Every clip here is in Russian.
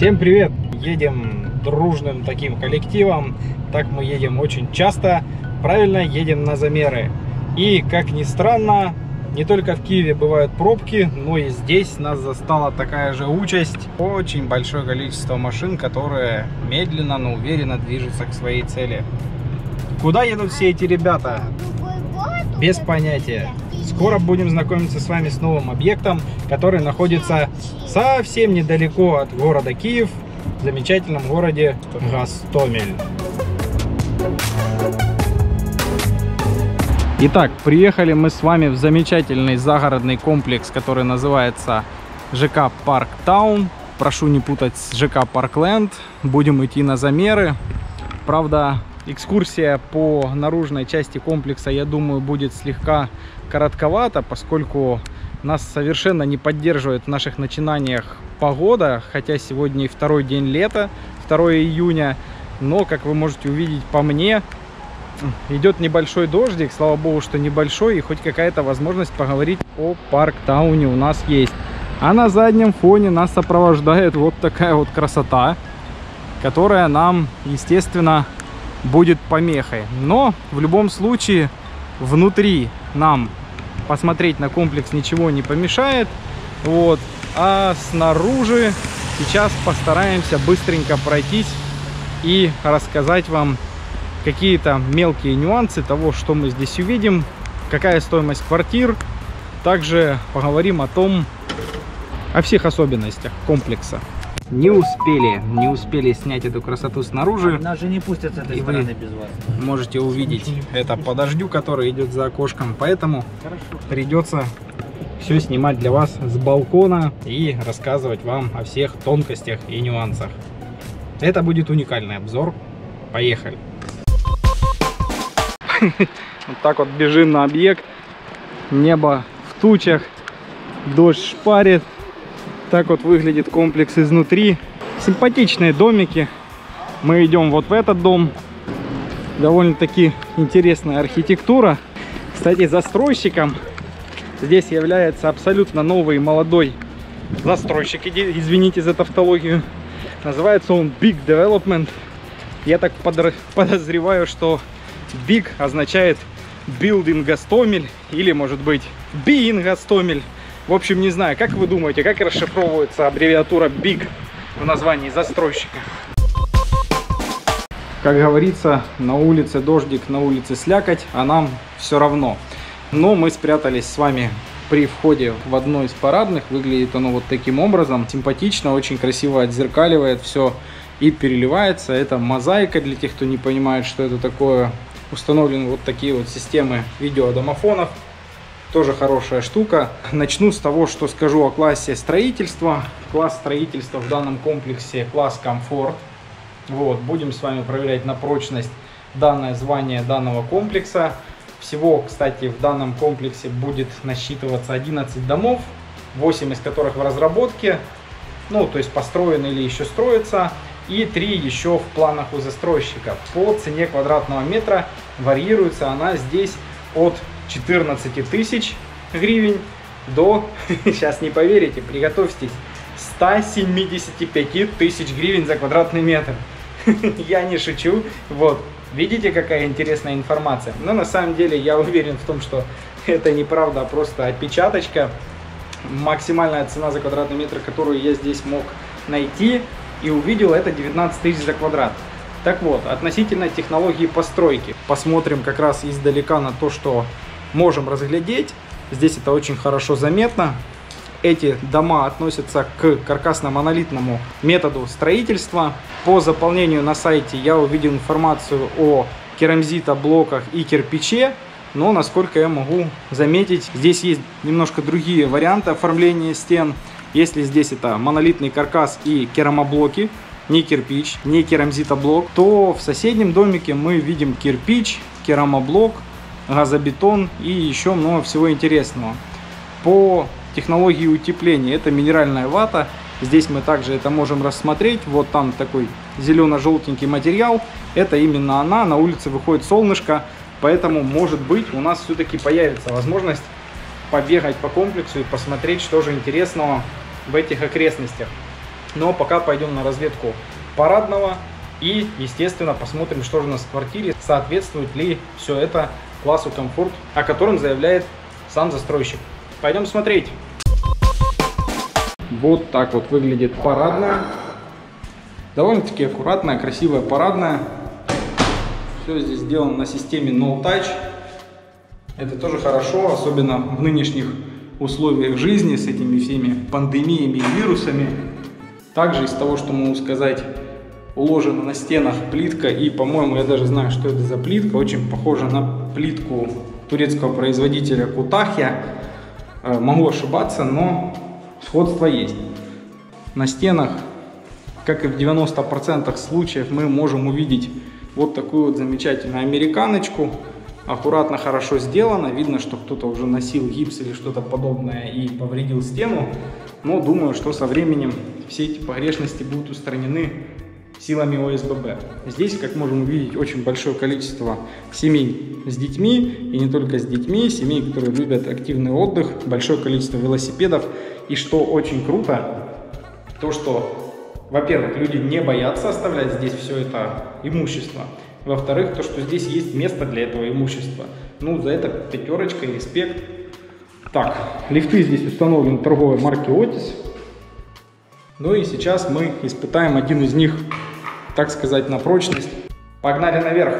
Всем привет! Едем дружным таким коллективом. Так мы едем очень часто. Правильно, едем на замеры. И, как ни странно, не только в Киеве бывают пробки, но и здесь нас застала такая же участь. Очень большое количество машин, которые медленно, но уверенно движутся к своей цели. Куда едут все эти ребята? Без понятия. Скоро будем знакомиться с вами с новым объектом, который находится совсем недалеко от города Киев, в замечательном городе Гостомель. Итак, приехали мы с вами в замечательный загородный комплекс, который называется ЖК Парк Таун. Прошу не путать с ЖК Паркленд. Будем идти на замеры. Правда, экскурсия по наружной части комплекса, я думаю, будет слегка коротковато, поскольку нас совершенно не поддерживает в наших начинаниях погода, хотя сегодня и второй день лета, 2 июня, но, как вы можете увидеть по мне, идет небольшой дождик, слава богу, что небольшой, и хоть какая-то возможность поговорить о Парктауне у нас есть. А на заднем фоне нас сопровождает вот такая вот красота, которая нам, естественно, будет помехой. Но в любом случае внутри нам посмотреть на комплекс ничего не помешает. Вот. А снаружи сейчас постараемся быстренько пройтись и рассказать вам какие-то мелкие нюансы того, что мы здесь увидим, какая стоимость квартир. Также поговорим о всех особенностях комплекса. Не успели снять эту красоту снаружи. Нас же не пустят с этой стороны без вас. Можете увидеть это по дождю, который идет за окошком. Поэтому придется все снимать для вас с балкона и рассказывать вам о всех тонкостях и нюансах. Это будет уникальный обзор. Поехали. Вот так вот бежим на объект. Небо в тучах. Дождь шпарит. Так вот выглядит комплекс изнутри. Симпатичные домики. Мы идем вот в этот дом. Довольно-таки интересная архитектура. Кстати, застройщиком здесь является абсолютно новый молодой застройщик. Извините за тавтологию. Называется он Big Development. Я так подозреваю, что Big означает Building Гостомель или, может быть, Being Гостомель. В общем, не знаю, как вы думаете, как расшифровывается аббревиатура BIG в названии застройщика? Как говорится, на улице дождик, на улице слякоть, а нам все равно. Но мы спрятались с вами при входе в одно из парадных. Выглядит оно вот таким образом. Симпатично, очень красиво отзеркаливает все и переливается. Это мозаика, для тех, кто не понимает, что это такое. Установлены вот такие вот системы видеодомофонов. Тоже хорошая штука. Начну с того, что скажу о классе строительства. Класс строительства в данном комплексе — класс комфорт. Вот, будем с вами проверять на прочность данное звание данного комплекса. Всего, кстати, в данном комплексе будет насчитываться 11 домов, 8 из которых в разработке. Ну, то есть построены или еще строятся. И 3 еще в планах у застройщика. По цене квадратного метра варьируется она здесь от 14 тысяч гривен до, сейчас не поверите, приготовьтесь, 175 тысяч гривен за квадратный метр. Я не шучу. Вот, видите, какая интересная информация. Но на самом деле я уверен в том, что это неправда, а просто опечаточка. Максимальная цена за квадратный метр, которую я здесь мог найти и увидел, это 19 тысяч за квадрат. Так вот, относительно технологии постройки. Посмотрим как раз издалека на то, что можем разглядеть. Здесь это очень хорошо заметно. Эти дома относятся к каркасно-монолитному методу строительства. По заполнению на сайте я увидел информацию о керамзитоблоках и кирпиче. Но, насколько я могу заметить, здесь есть немножко другие варианты оформления стен. Если здесь это монолитный каркас и керамоблоки, не кирпич, не керамзитоблок, то в соседнем домике мы видим кирпич, керамоблок, газобетон и еще много всего интересного. По технологии утепления это минеральная вата. Здесь мы также это можем рассмотреть. Вот там такой зелено-желтенький материал. Это именно она. На улице выходит солнышко, поэтому, может быть, у нас все-таки появится возможность побегать по комплексу и посмотреть, что же интересного в этих окрестностях. Но пока пойдем на разведку парадного и, естественно, посмотрим, что же у нас в квартире, соответствует ли все это классу комфорт, о котором заявляет сам застройщик. Пойдем смотреть. Вот так вот выглядит парадная. Довольно-таки аккуратная, красивая парадная. Все здесь сделано на системе No Touch. Это тоже хорошо, особенно в нынешних условиях жизни с этими всеми пандемиями и вирусами. Также из того, что могу сказать, уложена на стенах плитка. И, по-моему, я даже знаю, что это за плитка. Очень похожа на плитку турецкого производителя Кутахья. Могу ошибаться, но сходство есть. На стенах, как и в 90% случаев, мы можем увидеть вот такую вот замечательную американочку. Аккуратно, хорошо сделано. Видно, что кто-то уже носил гипс или что-то подобное и повредил стену. Но думаю, что со временем все эти погрешности будут устранены силами ОСББ. Здесь, как можем увидеть, очень большое количество семей с детьми. И не только с детьми. Семей, которые любят активный отдых. Большое количество велосипедов. И что очень круто, то что, во-первых, люди не боятся оставлять здесь все это имущество. Во-вторых, то, что здесь есть место для этого имущества. Ну, за это пятерочка и респект. Так, лифты здесь установлены торговой марки Otis. Ну и сейчас мы испытаем один из них, так сказать, на прочность. Погнали наверх!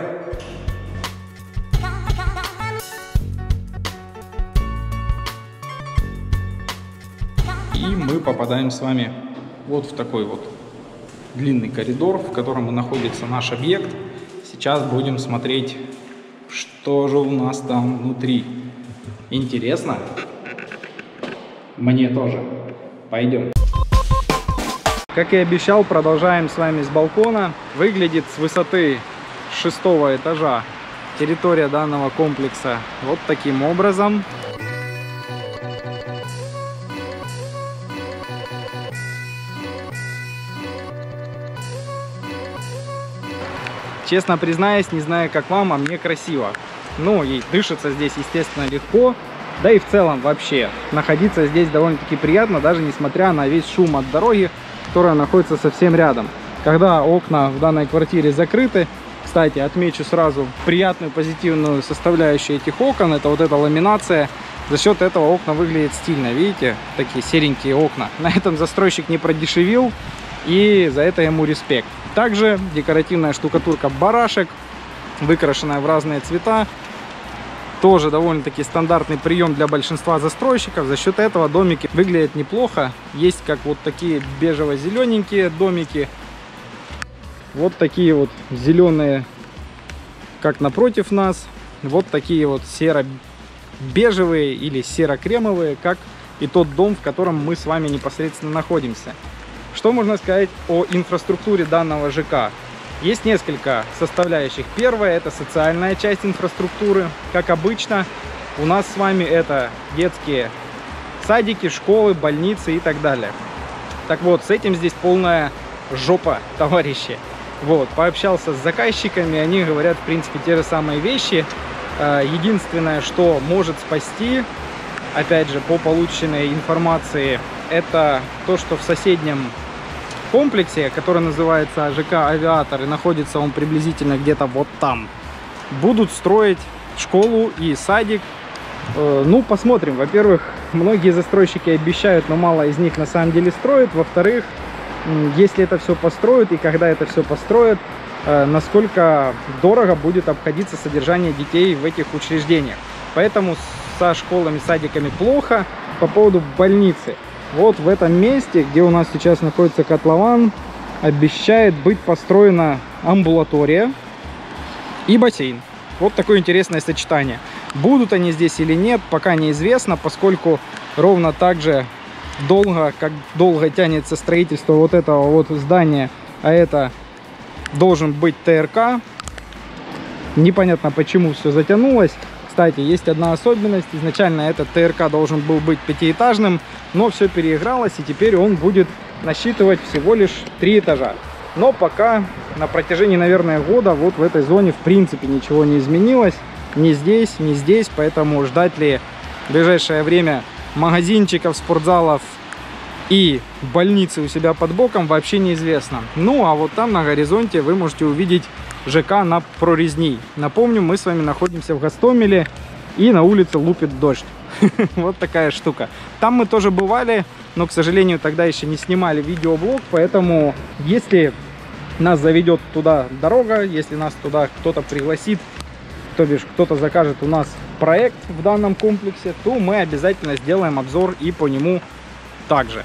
И мы попадаем с вами вот в такой вот длинный коридор, в котором находится наш объект. Сейчас будем смотреть, что же у нас там внутри. Интересно? Мне тоже. Пойдем. Как и обещал, продолжаем с вами с балкона. Выглядит с высоты 6-го этажа территория данного комплекса вот таким образом. Честно признаюсь, не знаю, как вам, а мне красиво. Ну, и дышится здесь, естественно, легко. Да и в целом вообще находиться здесь довольно-таки приятно, даже несмотря на весь шум от дороги, которая находится совсем рядом. Когда окна в данной квартире закрыты, кстати, отмечу сразу приятную позитивную составляющую этих окон, это вот эта ламинация. За счет этого окна выглядят стильно, видите, такие серенькие окна. На этом застройщик не продешевил, и за это ему респект. Также декоративная штукатурка барашек, выкрашенная в разные цвета. Тоже довольно-таки стандартный прием для большинства застройщиков. За счет этого домики выглядят неплохо. Есть как вот такие бежево-зелененькие домики. Вот такие вот зеленые, как напротив нас. Вот такие вот серо-бежевые или серо-кремовые, как и тот дом, в котором мы с вами непосредственно находимся. Что можно сказать о инфраструктуре данного ЖК? Есть несколько составляющих. Первая – это социальная часть инфраструктуры. Как обычно, у нас с вами это детские садики, школы, больницы и так далее. Так вот, с этим здесь полная жопа, товарищи. Вот, пообщался с заказчиками, они говорят, в принципе, те же самые вещи. Единственное, что может спасти, опять же, по полученной информации, это то, что в соседнем комплексе, который называется ЖК «Авиатор», и находится он приблизительно где-то вот там, будут строить школу и садик. Ну, посмотрим. Во-первых, многие застройщики обещают, но мало из них на самом деле строят. Во-вторых, если это все построят и когда это все построят, насколько дорого будет обходиться содержание детей в этих учреждениях. Поэтому со школами, садиками плохо. По поводу больницы. Вот в этом месте, где у нас сейчас находится котлован, обещает быть построена амбулатория и бассейн. Вот такое интересное сочетание. Будут они здесь или нет, пока неизвестно, поскольку ровно так же долго, как долго тянется строительство вот этого вот здания, а это должен быть ТРК. Непонятно, почему все затянулось. Кстати, есть одна особенность. Изначально этот ТРК должен был быть пятиэтажным, но все переигралось, и теперь он будет насчитывать всего лишь 3 этажа. Но пока на протяжении, наверное, года вот в этой зоне в принципе ничего не изменилось. Ни здесь, ни здесь. Поэтому ждать ли в ближайшее время магазинчиков, спортзалов и больницы у себя под боком, вообще неизвестно. Ну, а вот там на горизонте вы можете увидеть ЖК на Прорезни. Напомню, мы с вами находимся в Гостомеле, и на улице лупит дождь. Вот такая штука. Там мы тоже бывали, но, к сожалению, тогда еще не снимали видеоблог, поэтому если нас заведет туда дорога, если нас туда кто-то пригласит, то бишь кто-то закажет у нас проект в данном комплексе, то мы обязательно сделаем обзор и по нему также.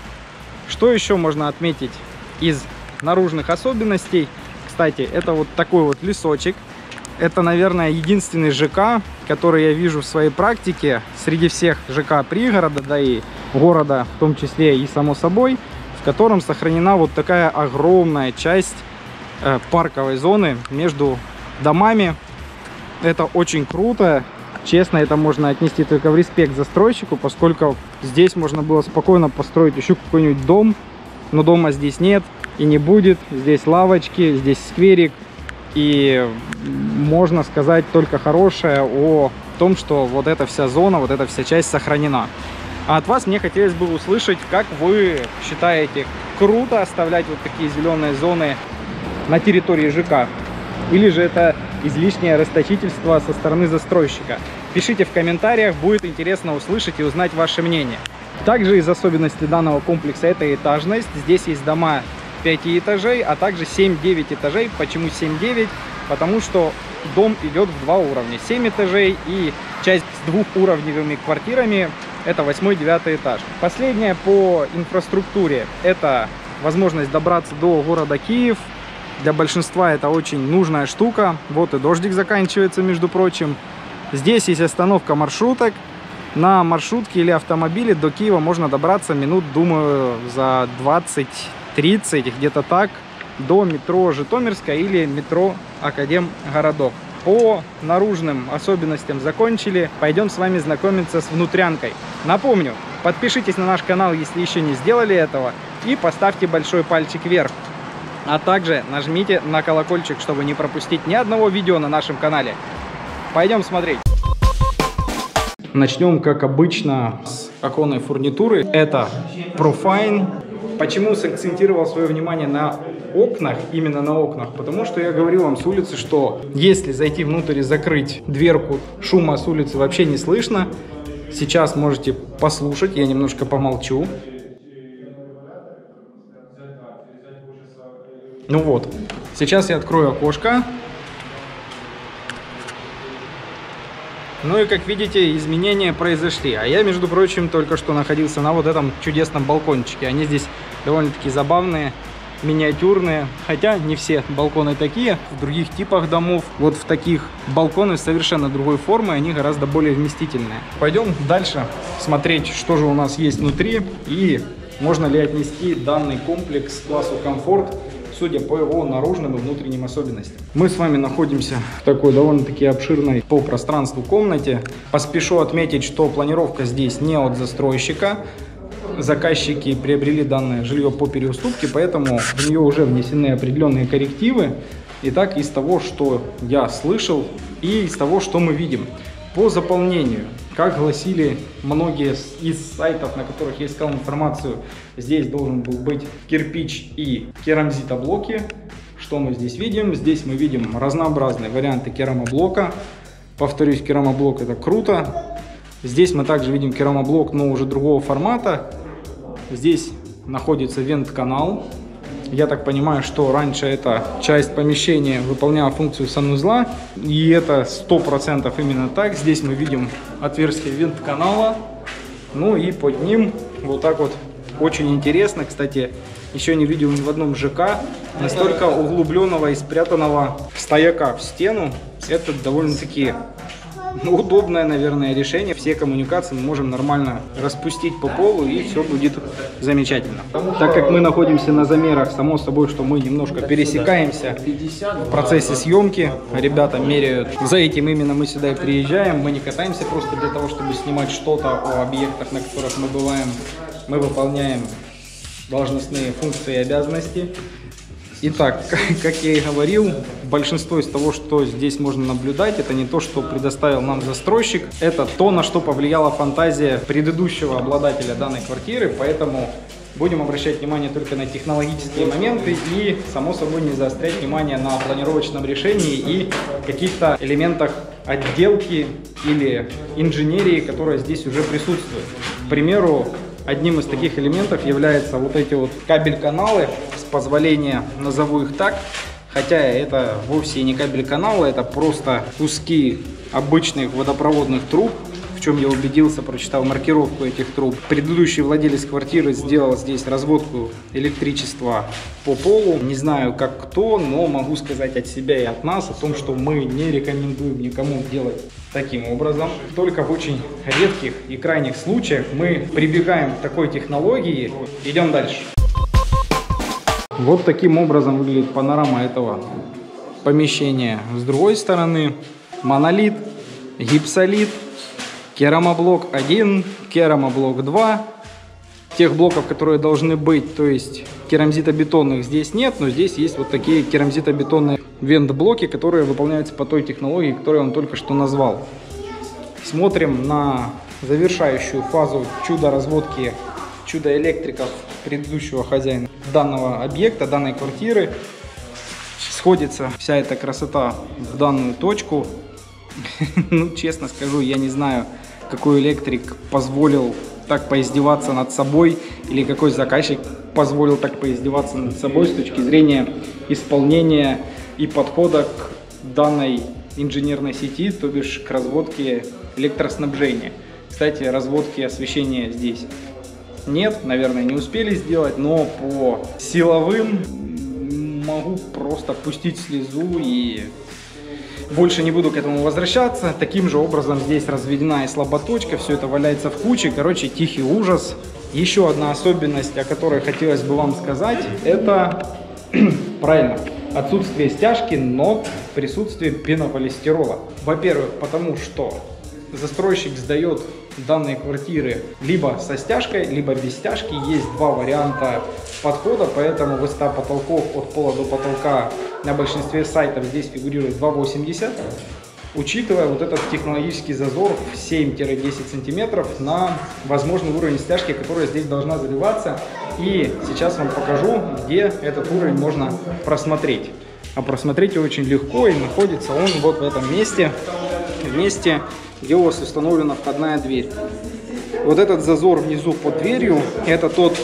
Что еще можно отметить из наружных особенностей? Кстати, это вот такой вот лесочек. Это, наверное, единственный ЖК, который я вижу в своей практике среди всех ЖК пригорода, да и города, в том числе и само собой, в котором сохранена вот такая огромная часть парковой зоны между домами. Это очень круто. Честно, это можно отнести только в респект застройщику, поскольку здесь можно было спокойно построить еще какой-нибудь дом, но дома здесь нет и не будет. Здесь лавочки, здесь скверик. И можно сказать только хорошее о том, что вот эта вся зона, вот эта вся часть сохранена. А от вас мне хотелось бы услышать, как вы считаете, круто оставлять вот такие зеленые зоны на территории ЖК? Или же это излишнее расточительство со стороны застройщика? Пишите в комментариях, будет интересно услышать и узнать ваше мнение. Также из особенностей данного комплекса это этажность. Здесь есть дома 5 этажей, а также 7-9 этажей. Почему 7-9? Потому что дом идет в два уровня. 7 этажей и часть с двухуровневыми квартирами. Это 8-9 этаж. Последнее по инфраструктуре. Это возможность добраться до города Киев. Для большинства это очень нужная штука. Вот и дождик заканчивается, между прочим. Здесь есть остановка маршруток. На маршрутке или автомобиле до Киева можно добраться минут, думаю, за 20-30, где-то так, до метро Житомирская или метро Академгородок. По наружным особенностям закончили. Пойдем с вами знакомиться с внутрянкой. Напомню, подпишитесь на наш канал, если еще не сделали этого, и поставьте большой пальчик вверх. А также нажмите на колокольчик, чтобы не пропустить ни одного видео на нашем канале. Пойдем смотреть. Начнем, как обычно, с оконной фурнитуры. Это Profine. Почему сакцентировал свое внимание на окнах, именно на окнах? Потому что я говорил вам с улицы, что если зайти внутрь и закрыть дверку, шума с улицы вообще не слышно. Сейчас можете послушать, я немножко помолчу. Ну вот, сейчас я открою окошко. Ну и как видите, изменения произошли. А я, между прочим, только что находился на вот этом чудесном балкончике. Они здесь довольно-таки забавные, миниатюрные. Хотя не все балконы такие. В других типах домов, вот в таких, балконы совершенно другой формы. Они гораздо более вместительные. Пойдем дальше смотреть, что же у нас есть внутри. И можно ли отнести данный комплекс к классу комфорт, судя по его наружным и внутренним особенностям. Мы с вами находимся в такой довольно-таки обширной по пространству комнате. Поспешу отметить, что планировка здесь не от застройщика. Заказчики приобрели данное жилье по переуступке, поэтому в нее уже внесены определенные коррективы. Итак, из того, что я слышал, и из того, что мы видим. По заполнению, как гласили многие из сайтов, на которых я искал информацию, здесь должен был быть кирпич и керамзитоблоки. Что мы здесь видим? Здесь мы видим разнообразные варианты керамоблока. Повторюсь, керамоблок — это круто. Здесь мы также видим керамоблок, но уже другого формата. Здесь находится вент-канал. Я так понимаю, что раньше эта часть помещения выполняла функцию санузла. И это 100% именно так. Здесь мы видим отверстие вент-канала. Ну и под ним вот так вот. Очень интересно, кстати, еще не видел ни в одном ЖК настолько углубленного и спрятанного стояка в стену. Это довольно-таки удобное, наверное, решение. Все коммуникации мы можем нормально распустить по полу, и все будет замечательно. Так как мы находимся на замерах, само собой, что мы немножко пересекаемся в процессе съемки. Ребята меряют. За этим именно мы сюда и приезжаем. Мы не катаемся просто для того, чтобы снимать что-то о объектах, на которых мы бываем. Мы выполняем должностные функции и обязанности. Итак, как я и говорил, большинство из того, что здесь можно наблюдать, это не то, что предоставил нам застройщик, это то, на что повлияла фантазия предыдущего обладателя данной квартиры, поэтому Будем обращать внимание только на технологические моменты и, само собой, не заострять внимание на планировочном решении и каких-то элементах отделки или инженерии, которая здесь уже присутствует. К примеру, одним из таких элементов являются вот эти вот кабель-каналы, с позволения назову их так, хотя это вовсе не кабель-каналы, это просто куски обычных водопроводных труб. В чем я убедился, прочитал маркировку этих труб. Предыдущий владелец квартиры сделал здесь разводку электричества по полу. Не знаю, как кто, но могу сказать от себя и от нас о том, что мы не рекомендуем никому делать таким образом. Только в очень редких и крайних случаях мы прибегаем к такой технологии. Идем дальше. Вот таким образом выглядит панорама этого помещения. С другой стороны монолит, гипсолит, керамоблок 1, керамоблок 2. Тех блоков, которые должны быть, то есть керамзитобетонных, здесь нет, но здесь есть вот такие керамзитобетонные вент-блоки, которые выполняются по той технологии, которую я вам только что назвал. Смотрим на завершающую фазу чудо-разводки, чудо-электриков предыдущего хозяина данного объекта, данной квартиры. Сходится вся эта красота в данную точку. Ну, честно скажу, я не знаю, какой электрик позволил так поиздеваться над собой или какой заказчик позволил так поиздеваться над собой с точки зрения исполнения и подхода к данной инженерной сети, то бишь к разводке электроснабжения. Кстати, разводки освещения здесь нет, наверное, не успели сделать, но по силовым могу просто пустить слезу и... Больше не буду к этому возвращаться. Таким же образом здесь разведена и слаботочка, все это валяется в куче. Короче, тихий ужас. Еще одна особенность, о которой хотелось бы вам сказать, это, правильно, отсутствие стяжки, но присутствие пенополистирола. Во-первых, потому что застройщик сдает данные квартиры либо со стяжкой, либо без стяжки. Есть два варианта подхода, поэтому высота потолков от пола до потолка на большинстве сайтов здесь фигурирует 2,80, учитывая вот этот технологический зазор в 7-10 сантиметров на возможный уровень стяжки, которая здесь должна заливаться. И сейчас вам покажу, где этот уровень можно просмотреть. А просмотреть его очень легко, и находится он вот в этом месте, где у вас установлена входная дверь. Вот этот зазор внизу под дверью – это тот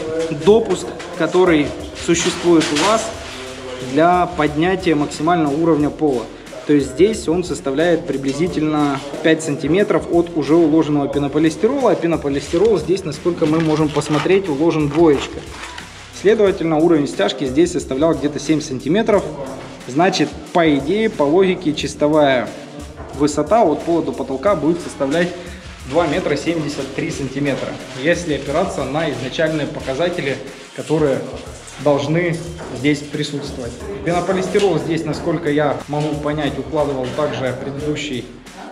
допуск, который существует у вас для поднятия максимального уровня пола. То есть здесь он составляет приблизительно 5 сантиметров от уже уложенного пенополистирола, а пенополистирол здесь, насколько мы можем посмотреть, уложен двоечка. Следовательно, уровень стяжки здесь составлял где-то 7 сантиметров. Значит, по идее, по логике, чистовая высота от пола до потолка будет составлять 2 метра 73 сантиметра, если опираться на изначальные показатели, которые должны здесь присутствовать. Пенополистирол здесь, насколько я могу понять, укладывал также предыдущий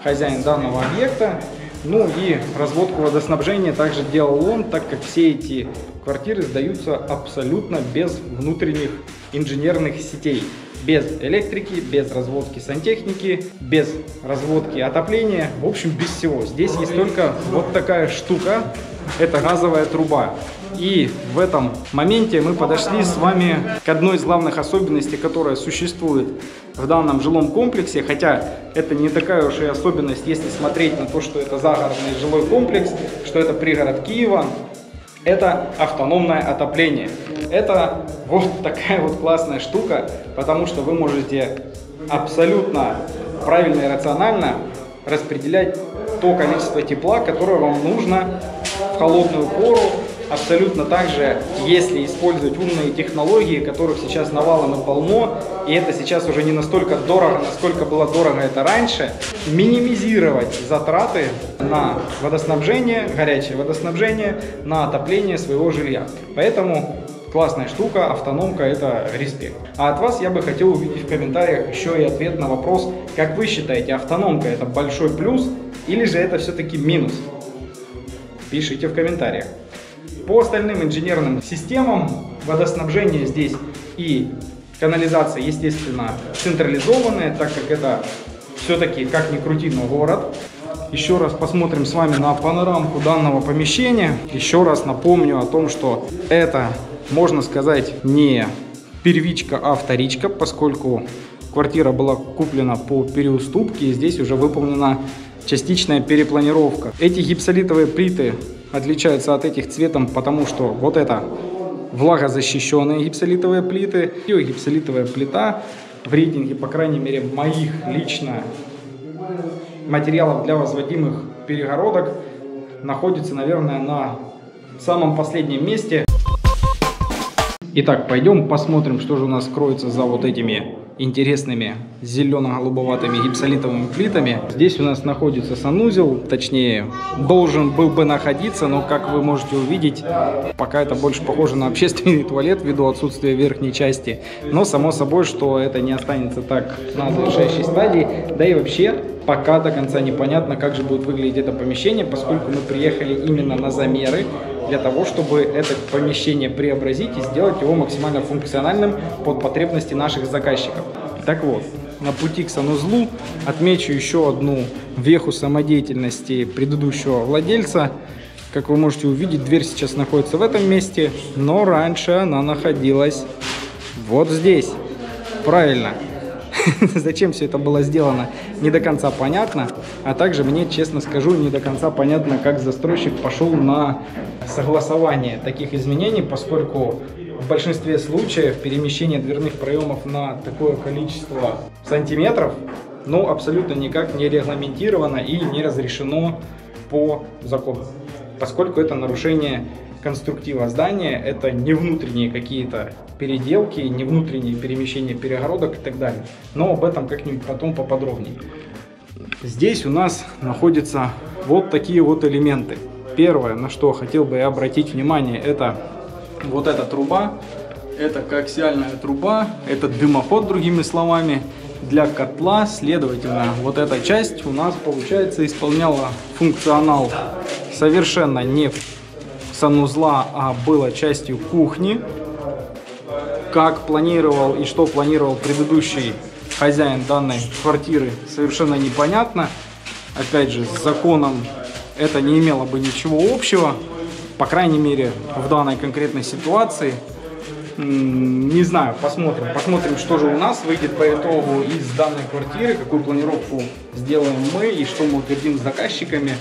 хозяин данного объекта. Ну и разводку водоснабжения также делал он, так как все эти квартиры сдаются абсолютно без внутренних инженерных сетей. Без электрики, без разводки сантехники, без разводки отопления, в общем, без всего. Здесь есть только вот такая штука, это газовая труба. И в этом моменте мы подошли с вами к одной из главных особенностей, которая существует в данном жилом комплексе, хотя это не такая уж и особенность, если смотреть на то, что это загородный жилой комплекс, что это пригород Киева. Это автономное отопление. Это вот такая вот классная штука, потому что вы можете абсолютно правильно и рационально распределять то количество тепла, которое вам нужно в холодную пору. Абсолютно так же, если использовать умные технологии, которых сейчас навалом и полно, и это сейчас уже не настолько дорого, насколько было дорого это раньше, минимизировать затраты на водоснабжение, горячее водоснабжение, на отопление своего жилья. Поэтому классная штука, автономка – это респект. А от вас я бы хотел увидеть в комментариях еще и ответ на вопрос, как вы считаете, автономка – это большой плюс или же это все-таки минус? Пишите в комментариях. По остальным инженерным системам водоснабжение здесь и канализация, естественно, централизованная, так как это все-таки, как ни крути, но город. еще раз посмотрим с вами на панорамку данного помещения. Еще раз напомню о том, что это, можно сказать, не первичка, а вторичка, поскольку квартира была куплена по переуступке, и здесь уже выполнена частичная перепланировка. Эти гипсолитовые плиты отличаются от этих цветом, потому что вот это влагозащищенные гипсолитовые плиты. И гипсолитовая плита в рейтинге, по крайней мере, моих лично материалов для возводимых перегородок находится, наверное, на самом последнем месте. Итак, пойдем посмотрим, что же у нас кроется за вот этими интересными зелено-голубоватыми гипсолитовыми плитами. Здесь у нас находится санузел, точнее, должен был бы находиться, но, как вы можете увидеть, пока это больше похоже на общественный туалет, ввиду отсутствия верхней части. Но, само собой, что это не останется так на завершающей стадии, да и вообще... Пока до конца непонятно, как же будет выглядеть это помещение, поскольку мы приехали именно на замеры для того, чтобы это помещение преобразить и сделать его максимально функциональным под потребности наших заказчиков. Так вот, на пути к санузлу отмечу еще одну веху самодеятельности предыдущего владельца. Как вы можете увидеть, дверь сейчас находится в этом месте, но раньше она находилась вот здесь. Правильно. Зачем все это было сделано, не до конца понятно, а также мне, честно скажу, не до конца понятно, как застройщик пошел на согласование таких изменений, поскольку в большинстве случаев перемещение дверных проемов на такое количество сантиметров, ну, абсолютно никак не регламентировано и не разрешено по закону, поскольку это нарушение конструктива здания, это не внутренние какие-то переделки, не внутренние перемещения перегородок и так далее. Но об этом как-нибудь потом поподробнее. Здесь у нас находятся вот такие вот элементы. Первое, на что хотел бы я обратить внимание, это вот эта труба. Это коаксиальная труба, это дымоход, другими словами, для котла. Следовательно, вот эта часть у нас, получается, исполняла функционал совершенно не санузла, а была частью кухни, как планировал и что планировал предыдущий хозяин данной квартиры, совершенно непонятно. Опять же, с законом это не имело бы ничего общего, по крайней мере, в данной конкретной ситуации. Не знаю, посмотрим, что же у нас выйдет по итогу из данной квартиры, какую планировку сделаем мы и что мы утвердим с заказчиками.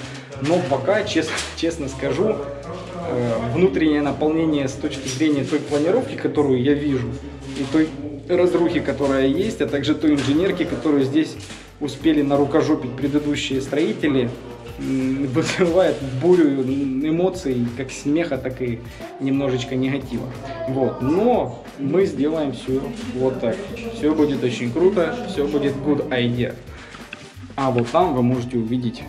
Но пока, честно скажу, внутреннее наполнение с точки зрения той планировки, которую я вижу, и той разрухи, которая есть, а также той инженерки, которую здесь успели нарукожопить предыдущие строители, вызывает бурю эмоций, как смеха, так и немножечко негатива. Вот. Но мы сделаем все вот так. Все будет очень круто, все будет good idea. А вот там вы можете увидеть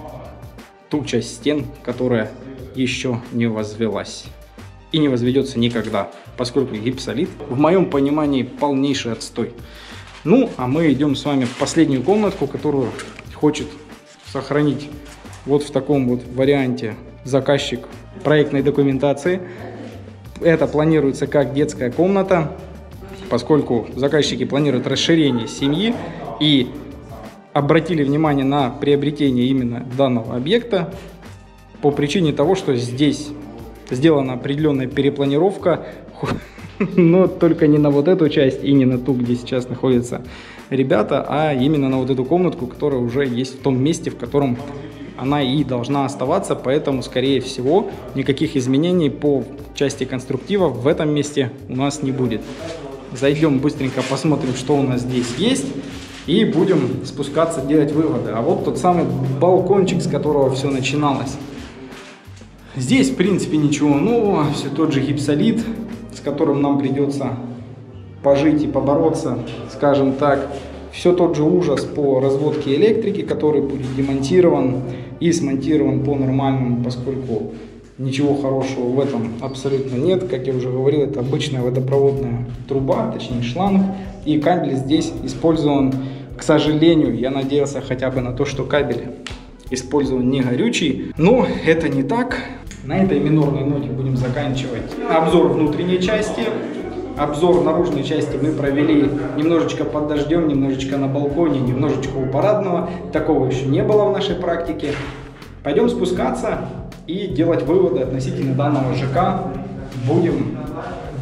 ту часть стен, которая еще не возвелась и не возведется никогда, поскольку гипсолит, в моем понимании, полнейший отстой. Ну, а мы идем с вами в последнюю комнатку, которую хочет сохранить вот в таком вот варианте заказчик проектной документации. Это планируется как детская комната, поскольку заказчики планируют расширение семьи и обратили внимание на приобретение именно данного объекта по причине того, что здесь сделана определенная перепланировка, но только не на вот эту часть и не на ту, где сейчас находятся ребята, а именно на вот эту комнатку, которая уже есть в том месте, в котором она и должна оставаться, поэтому, скорее всего, никаких изменений по части конструктива в этом месте у нас не будет. Зайдем быстренько, посмотрим, что у нас здесь есть. И будем спускаться, делать выводы. А вот тот самый балкончик, с которого все начиналось. Здесь, в принципе, ничего нового. Все тот же гипсолит, с которым нам придется пожить и побороться, скажем так. Все тот же ужас по разводке электрики, который будет демонтирован и смонтирован по-нормальному, поскольку ничего хорошего в этом абсолютно нет. Как я уже говорил, это обычная водопроводная труба, точнее шланг. И кабель здесь использован, к сожалению, я надеялся хотя бы на то, что кабель использован не горючий. Но это не так. На этой минорной ноте будем заканчивать обзор внутренней части. Обзор наружной части мы провели немножечко под дождем, немножечко на балконе, немножечко у парадного. Такого еще не было в нашей практике. Пойдем спускаться и делать выводы относительно данного ЖК. Будем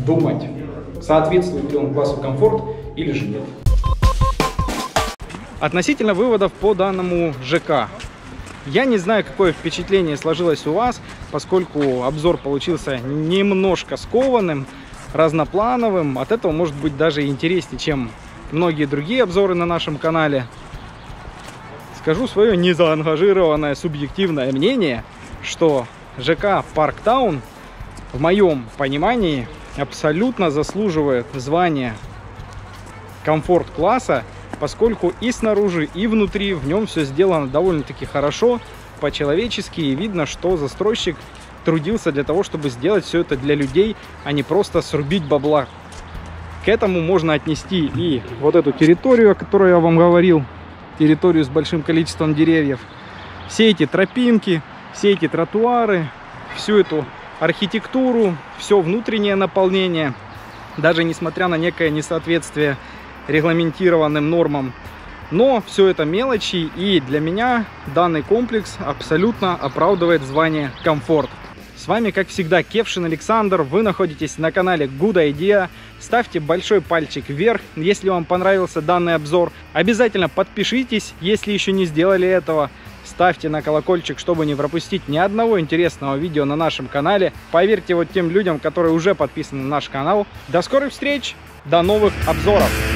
думать, соответствует ли он классу комфорт или же нет. Относительно выводов по данному ЖК. Я не знаю, какое впечатление сложилось у вас, поскольку обзор получился немножко скованным, разноплановым. От этого может быть даже интереснее, чем многие другие обзоры на нашем канале. Скажу свое незаангажированное субъективное мнение, что ЖК Парк Таун в моем понимании абсолютно заслуживает звания комфорт-класса, поскольку и снаружи, и внутри в нем все сделано довольно-таки хорошо, по-человечески, и видно, что застройщик трудился для того, чтобы сделать все это для людей, а не просто срубить бабла. К этому можно отнести и вот эту территорию, о которой я вам говорил, территорию с большим количеством деревьев, все эти тропинки, все эти тротуары, всю эту архитектуру, все внутреннее наполнение, даже несмотря на некое несоответствие регламентированным нормам. Но все это мелочи, и для меня данный комплекс абсолютно оправдывает звание комфорт. С вами, как всегда, Ковшин Александр. Вы находитесь на канале Good Idea. Ставьте большой пальчик вверх, если вам понравился данный обзор. Обязательно подпишитесь, если еще не сделали этого. Ставьте на колокольчик, чтобы не пропустить ни одного интересного видео на нашем канале. Поверьте вот тем людям, которые уже подписаны на наш канал. До скорых встреч, до новых обзоров!